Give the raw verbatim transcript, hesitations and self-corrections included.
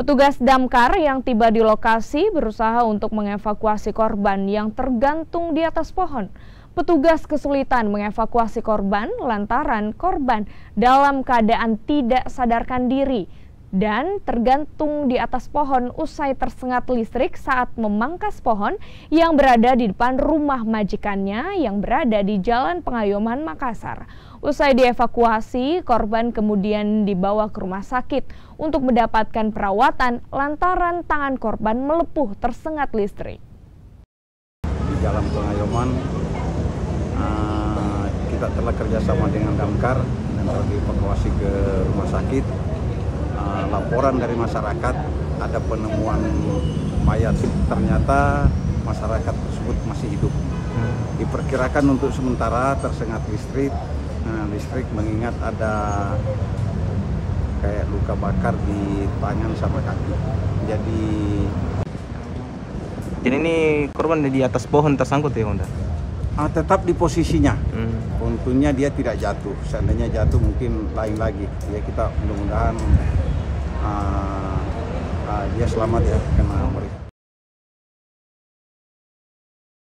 Petugas damkar yang tiba di lokasi berusaha untuk mengevakuasi korban yang tergantung di atas pohon. Petugas kesulitan mengevakuasi korban lantaran korban dalam keadaan tidak sadarkan diri dan tergantung di atas pohon usai tersengat listrik saat memangkas pohon yang berada di depan rumah majikannya yang berada di Jalan Pengayoman, Makassar. Usai dievakuasi, korban kemudian dibawa ke rumah sakit untuk mendapatkan perawatan lantaran tangan korban melepuh tersengat listrik. Di Jalan Pengayoman, uh, kita telah kerjasama dengan damkar dan telah dievakuasi ke rumah sakit. Uh, laporan dari masyarakat ada penemuan mayat, ternyata masyarakat tersebut masih hidup. Diperkirakan untuk sementara tersengat listrik. Nah, listrik mengingat ada kayak luka bakar di tangan sama kaki. Jadi jadi ini korban di atas pohon tersangkut ya, Honda? Ah, tetap di posisinya. Hmm. Untungnya dia tidak jatuh. Seandainya jatuh mungkin lain lagi. Ya kita mudah-mudahan uh, uh, dia selamat ya, karena